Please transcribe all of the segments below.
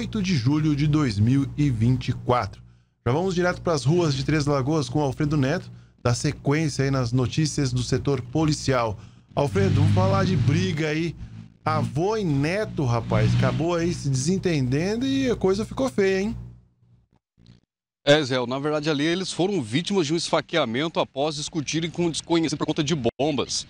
8 de julho de 2024. Já vamos direto para as ruas de Três Lagoas com Alfredo Neto, da sequência aí nas notícias do setor policial. Alfredo, vamos falar de briga aí. Avô e neto, rapaz, acabou aí se desentendendo e a coisa ficou feia, hein? É, Zé, na verdade ali eles foram vítimas de um esfaqueamento após discutirem com um desconhecido por conta de bombas.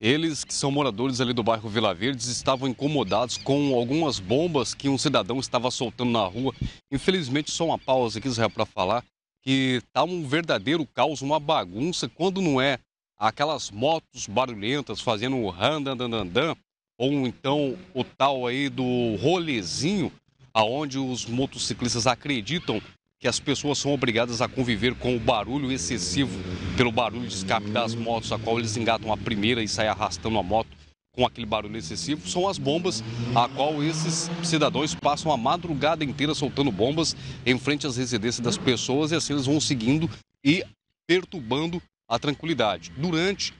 Eles, que são moradores ali do bairro Vila Verdes, estavam incomodados com algumas bombas que um cidadão estava soltando na rua. Infelizmente, só uma pausa aqui, Zé, para falar que tá um verdadeiro caos, uma bagunça, quando não é aquelas motos barulhentas fazendo um randandandandan, ou então o tal aí do rolezinho, aonde os motociclistas acreditam que as pessoas são obrigadas a conviver com o barulho excessivo, pelo barulho de escape das motos, a qual eles engatam a primeira e saem arrastando a moto com aquele barulho excessivo. São as bombas, a qual esses cidadãos passam a madrugada inteira soltando bombas em frente às residências das pessoas, e assim eles vão seguindo e perturbando a tranquilidade. Durante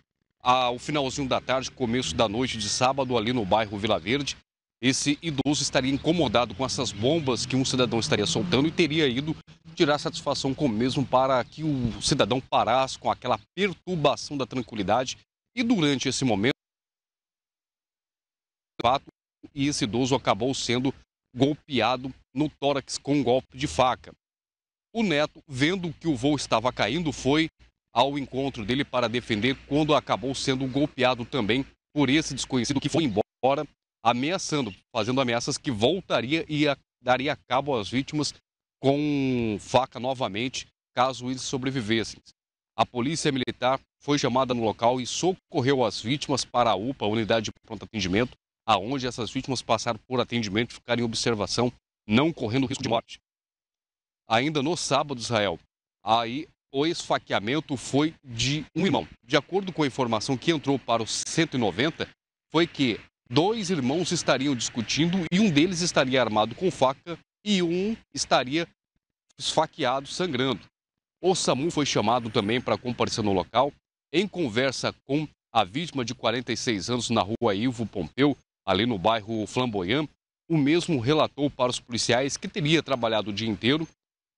o finalzinho da tarde, começo da noite de sábado, ali no bairro Vila Verde, esse idoso estaria incomodado com essas bombas que um cidadão estaria soltando e teria ido tirar satisfação com o mesmo para que o cidadão parasse com aquela perturbação da tranquilidade. E durante esse momento, e esse idoso acabou sendo golpeado no tórax com um golpe de faca. O neto, vendo que o vô estava caindo, foi ao encontro dele para defender, quando acabou sendo golpeado também por esse desconhecido, que foi embora ameaçando, fazendo ameaças que voltaria e daria cabo às vítimas com faca novamente, caso eles sobrevivessem. A polícia militar foi chamada no local e socorreu as vítimas para a UPA, a unidade de pronto atendimento, aonde essas vítimas passaram por atendimento e ficaram em observação, não correndo risco de morte. Ainda no sábado, Israel, o esfaqueamento foi de um irmão. De acordo com a informação que entrou para os 190, foi que dois irmãos estariam discutindo e um deles estaria armado com faca e um estaria esfaqueado, sangrando. O Samu foi chamado também para comparecer no local. Em conversa com a vítima de 46 anos na rua Ivo Pompeu, ali no bairro Flamboyant, o mesmo relatou para os policiais que teria trabalhado o dia inteiro,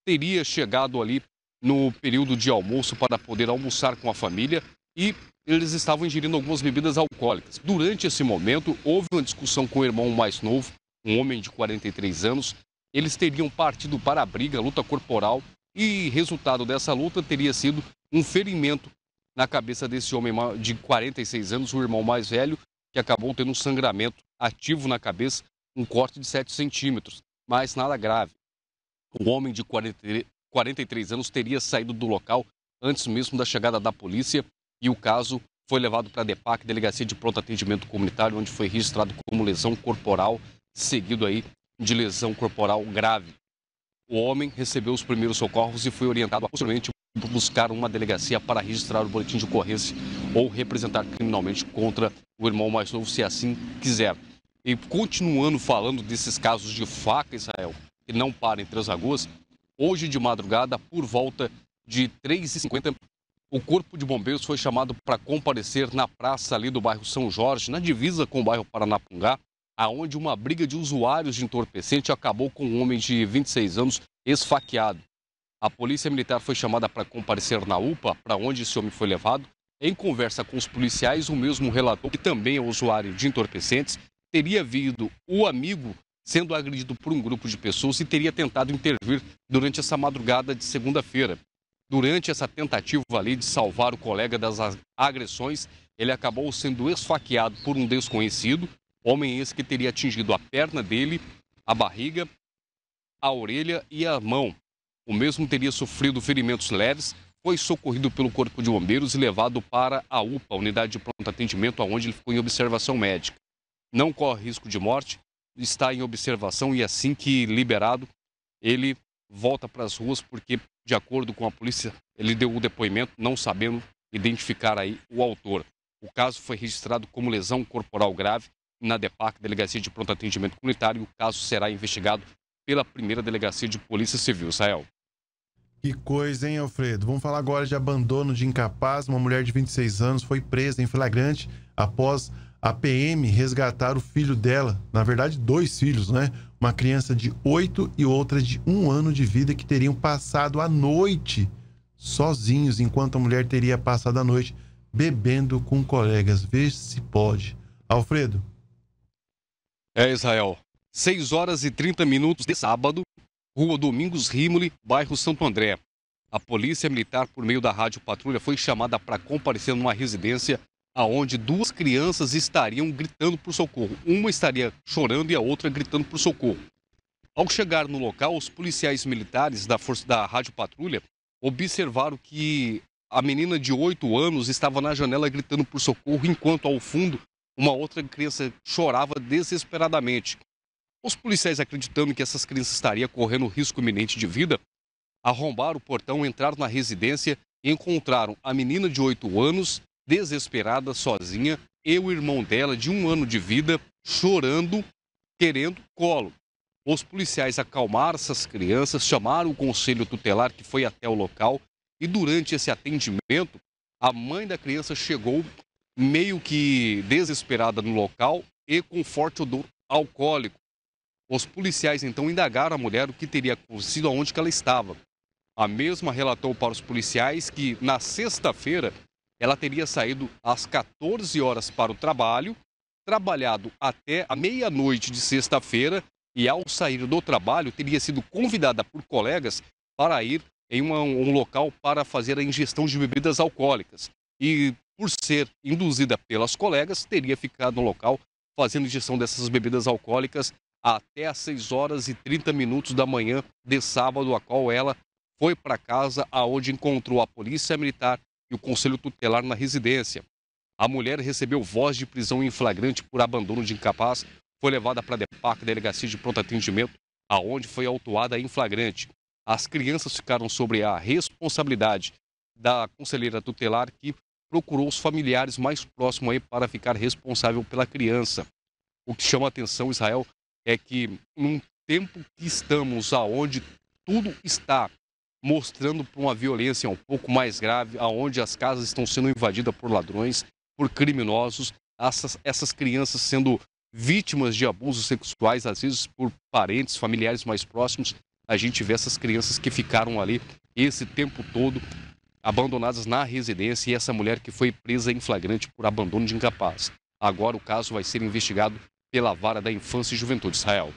teria chegado ali no período de almoço para poder almoçar com a família e eles estavam ingerindo algumas bebidas alcoólicas. Durante esse momento, houve uma discussão com o irmão mais novo, um homem de 43 anos. Eles teriam partido para a briga, luta corporal, e resultado dessa luta teria sido um ferimento na cabeça desse homem de 46 anos, o irmão mais velho, que acabou tendo um sangramento ativo na cabeça, um corte de 7 centímetros, mas nada grave. O homem de 43 anos teria saído do local antes mesmo da chegada da polícia, e o caso foi levado para a DEPAC, Delegacia de Pronto Atendimento Comunitário, onde foi registrado como lesão corporal, seguido aí de lesão corporal grave. O homem recebeu os primeiros socorros e foi orientado a posteriormente buscar uma delegacia para registrar o boletim de ocorrência ou representar criminalmente contra o irmão mais novo, se assim quiser. E continuando falando desses casos de faca, Israel, que não para em Três Lagoas, hoje de madrugada, por volta de 3h50, o Corpo de Bombeiros foi chamado para comparecer na praça ali do bairro São Jorge, na divisa com o bairro Paranapungá, aonde uma briga de usuários de entorpecente acabou com um homem de 26 anos esfaqueado. A Polícia Militar foi chamada para comparecer na UPA, para onde esse homem foi levado. Em conversa com os policiais, o mesmo relatou que também é usuário de entorpecentes, teria visto o amigo sendo agredido por um grupo de pessoas e teria tentado intervir durante essa madrugada de segunda-feira. Durante essa tentativa ali de salvar o colega das agressões, ele acabou sendo esfaqueado por um desconhecido, homem esse que teria atingido a perna dele, a barriga, a orelha e a mão. O mesmo teria sofrido ferimentos leves, foi socorrido pelo Corpo de Bombeiros e levado para a UPA, Unidade de Pronto Atendimento, onde ele ficou em observação médica. Não corre risco de morte, está em observação e assim que liberado, ele volta para as ruas porque, de acordo com a polícia, ele deu o depoimento não sabendo identificar aí o autor. O caso foi registrado como lesão corporal grave na DEPAC, Delegacia de Pronto Atendimento Comunitário, e o caso será investigado pela primeira Delegacia de Polícia Civil, Israel. Que coisa, hein, Alfredo? Vamos falar agora de abandono de incapaz. Uma mulher de 26 anos foi presa em flagrante após a PM resgatar o filho dela, na verdade, dois filhos, né? uma criança de 8 e outra de 1 ano de vida que teriam passado a noite sozinhos, enquanto a mulher teria passado a noite bebendo com colegas. Veja se pode. Alfredo. É, Israel. 6h30 de sábado, rua Domingos Rímoli, bairro Santo André. A polícia militar, por meio da rádio patrulha, foi chamada para comparecer numa residência onde 2 crianças estariam gritando por socorro. Uma estaria chorando e a outra gritando por socorro. Ao chegar no local, os policiais militares da força da rádio patrulha observaram que a menina de 8 anos estava na janela gritando por socorro, enquanto ao fundo uma outra criança chorava desesperadamente. Os policiais, acreditando que essas crianças estariam correndo risco iminente de vida, arrombaram o portão, entraram na residência e encontraram a menina de 8 anos, desesperada, sozinha, e o irmão dela, de 1 ano de vida, chorando, querendo colo. Os policiais acalmaram essas crianças, chamaram o conselho tutelar que foi até o local e durante esse atendimento, a mãe da criança chegou meio que desesperada no local e com forte odor alcoólico. Os policiais então indagaram a mulher o que teria acontecido, aonde que ela estava. A mesma relatou para os policiais que na sexta-feira ela teria saído às 14 horas para o trabalho, trabalhado até a meia-noite de sexta-feira e ao sair do trabalho teria sido convidada por colegas para ir em um local para fazer a ingestão de bebidas alcoólicas. E por ser induzida pelas colegas, teria ficado no local fazendo ingestão dessas bebidas alcoólicas até às 6h30 da manhã de sábado, a qual ela foi para casa, aonde encontrou a polícia militar e o conselho tutelar na residência. A mulher recebeu voz de prisão em flagrante por abandono de incapaz, foi levada para a DEPAC, Delegacia de Pronto Atendimento, aonde foi autuada em flagrante. As crianças ficaram sobre a responsabilidade da conselheira tutelar, que procurou os familiares mais próximos aí para ficar responsável pela criança. O que chama a atenção, Israel, é que num tempo que estamos, aonde tudo está mostrando para uma violência um pouco mais grave, aonde as casas estão sendo invadidas por ladrões, por criminosos, essas crianças sendo vítimas de abusos sexuais, às vezes por parentes, familiares mais próximos, a gente vê essas crianças que ficaram ali esse tempo todo abandonadas na residência e essa mulher que foi presa em flagrante por abandono de incapaz. Agora o caso vai ser investigado pela Vara da Infância e Juventude, Israel.